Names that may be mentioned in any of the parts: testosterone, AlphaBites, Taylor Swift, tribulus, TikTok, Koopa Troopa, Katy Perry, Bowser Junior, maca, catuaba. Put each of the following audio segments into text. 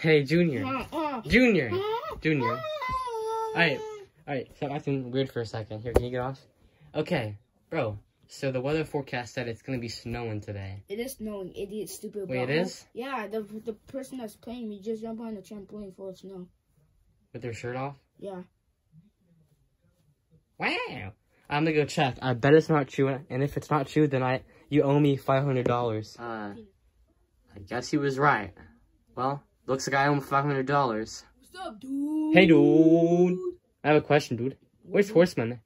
Hey, Junior. Junior. Junior. Alright, stop acting weird for a second. Here, can you get off? Okay, bro. So the weather forecast said it's gonna be snowing today. It is snowing, idiot, stupid. Wait, it is? Yeah, the person that's playing me just jumped on the trampoline full of snow. With their shirt off? Yeah. Wow. I'm gonna go check. I bet it's not true, and if it's not true, then you owe me $500. I guess he was right. Well, looks like I owe him $500. What's up, dude? Hey, dude. I have a question, dude. Where's Horseman?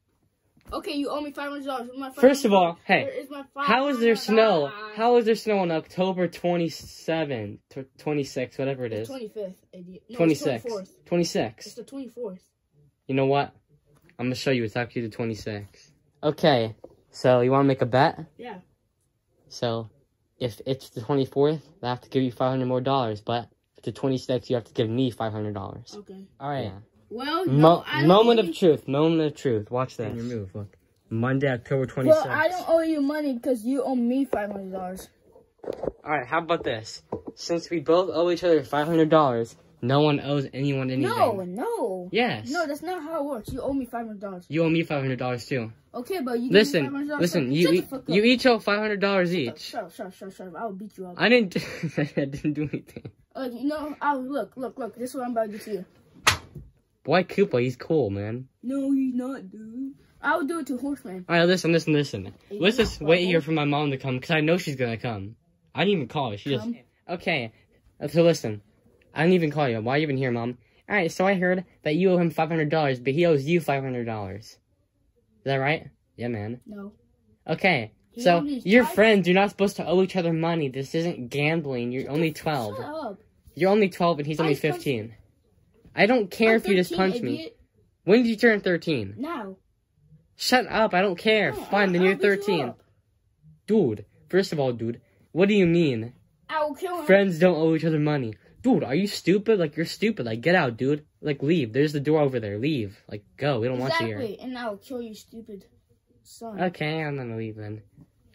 Okay, you owe me $500. First of all, hey, how is there snow? How is there snow on October 27th, 26th, whatever it is? 25th, idiot. No, 26th. 26th. It's the 24th. You know what? I'm gonna show you. It's actually the 26th. Okay, so you want to make a bet? Yeah. So, if it's the 24th, I have to give you $500 more. But if it's the 26th, you have to give me $500. Okay. All right. Yeah. Well, no, moment of truth. Watch this. Your move, look. Monday, October 26th. Well, I don't owe you money because you owe me $500. All right, how about this? Since we both owe each other $500, no one owes anyone anything. No. Yes. No, that's not how it works. You owe me $500. You owe me $500 too. Okay, but you listen, give me $500. Listen, you each owe $500 each. Shut up. I'll beat you up. I didn't do anything. No, look. This is what I'm about to do to you. Boy, Koopa, he's cool, man. No, he's not, dude. I would do it to Horseman. All right, listen. Let's just wait here for my mom to come, because I know she's going to come. I didn't even call her. She just... Okay, so listen. I didn't even call you. Why are you even here, Mom? All right, so I heard that you owe him $500, but he owes you $500. Is that right? Yeah, man. No. Okay, so your friends, you're not supposed to owe each other money. This isn't gambling. You're only 12. Shut up. You're only 12, and he's only 15. I don't care if you just punch me. When did you turn 13? Now. Shut up, I don't care. No, fine, then you're 13. Dude, first of all, dude, what do you mean? I'll kill him. Friends don't owe each other money. Dude, are you stupid? Like, you're stupid. Like, get out, dude. Like, leave. There's the door over there. Leave. Like, go. We don't want you here. Exactly, and I'll kill you, stupid son. Okay, I'm gonna leave then.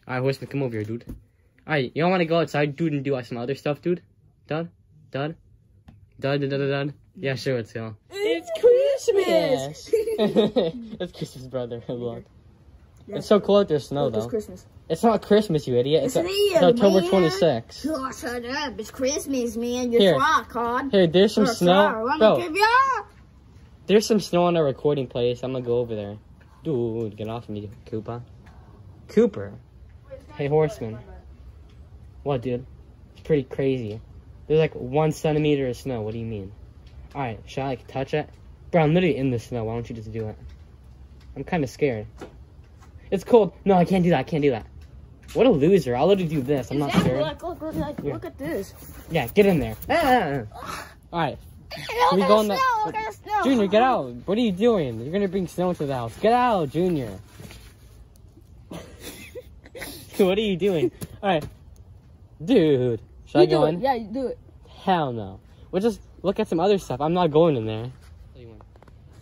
Alright, Horseman, come over here, dude. Alright, you don't wanna go outside, dude, and do some other stuff, dude? Dud? Yeah, sure, let's go. It's Christmas! It's Christmas, brother. Look. Yeah. It's so cool out there's snow, though. It's Christmas. It's not Christmas, you idiot. It's October 26th. Oh, shut up. It's Christmas, man. You're cod. Here, there's some snow. Bro, there's some snow on our recording place. I'm gonna go over there. Dude, get off of me, Koopa. Cooper. Hey, Horseman. What, dude? It's pretty crazy. There's like 1 centimeter of snow. What do you mean? Alright, should I like touch it? Bro, I'm literally in the snow. Why don't you just do it? I'm kind of scared. It's cold. No, I can't do that. What a loser. I'll let you do this. I'm not sure. Look at this. Yeah, get in there. Alright. Look at the snow. Junior, get out. What are you doing? You're going to bring snow into the house. Get out, Junior. What are you doing? Alright. Dude. Should I go in? Yeah, you do it. Hell no. We'll just look at some other stuff. I'm not going in there.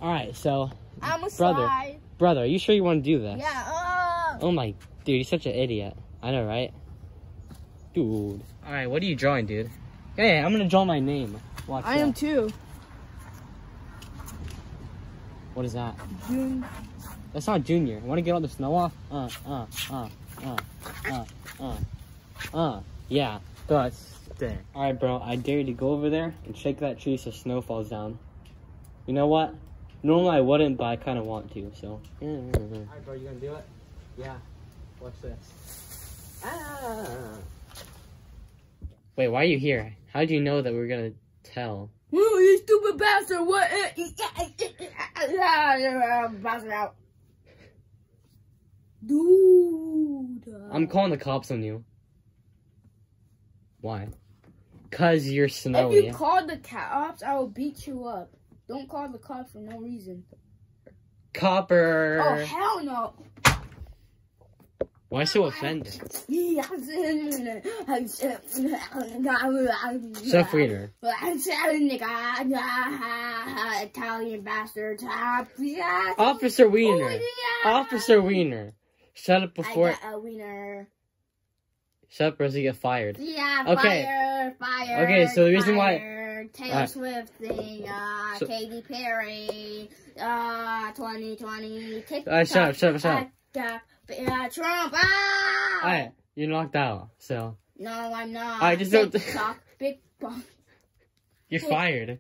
Alright, so... I'm a slide. Brother, are you sure you want to do this? Yeah. Oh my... Dude, you're such an idiot. I know, right? Dude. Alright, what are you drawing, dude? Hey, I'm going to draw my name. Watch that. I am too. What is that? June. That's not Junior. Want to get all the snow off? Yeah. Alright, bro, I dare you to go over there and shake that tree so snow falls down. You know what? Normally I wouldn't, but I kind of want to, so. Alright, bro, you gonna do it? Yeah. Watch this. Ah! Wait, why are you here? How did you know that we were gonna tell? Whoa, you stupid bastard! What? Bastard out. Dude. I'm calling the cops on you. Why? Cause you're snowy. If you call the cops, I will beat you up. Don't call the cops for no reason. Copper. Oh hell no. Why so offended? Self-reader. Italian bastard. Officer Wiener. Shut up before. Shut up, or else you get fired. Yeah, okay. Fire. Okay, so the reason why Taylor Swift thing, Katy Perry, 2020, TikTok. Alright, shut up. Trump, Alright, you're knocked out, so. No, I'm not. Alright, just don't. TikTok, Big Bang. You're fired.